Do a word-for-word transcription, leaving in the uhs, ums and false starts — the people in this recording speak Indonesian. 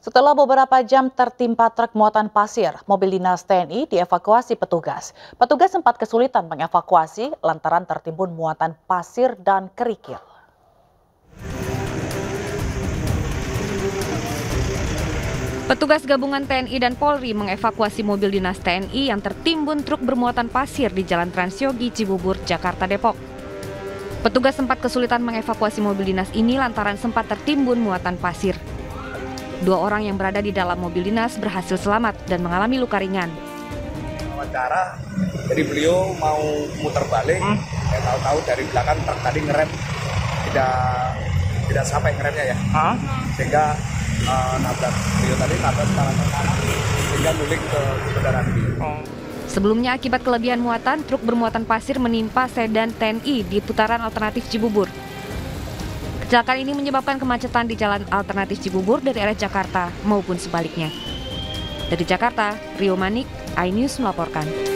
Setelah beberapa jam tertimpa truk muatan pasir, mobil dinas T N I dievakuasi petugas. Petugas sempat kesulitan mengevakuasi lantaran tertimbun muatan pasir dan kerikil. Petugas gabungan T N I dan Polri mengevakuasi mobil dinas T N I yang tertimbun truk bermuatan pasir di Jalan Transyogi, Cibubur, Jakarta, Depok. Petugas sempat kesulitan mengevakuasi mobil dinas ini lantaran sempat tertimbun muatan pasir. Dua orang yang berada di dalam mobil dinas berhasil selamat dan mengalami luka ringan. Wawancara, jadi beliau mau muter balik, hmm. ya, tahu-tahu dari belakang truk tadi ngerem, tidak tidak sampai ngeremnya ya, huh? sehingga uh, nabrak beliau tadi nabrak tangan kanan, sehingga milik ke kendaraan beliau. Hmm. Sebelumnya akibat kelebihan muatan, truk bermuatan pasir menimpa sedan T N I di putaran alternatif Cibubur. Kecelakaan ini menyebabkan kemacetan di jalan alternatif Cibubur dari arah Jakarta maupun sebaliknya. Dari Jakarta, Rio Manik, iNews melaporkan.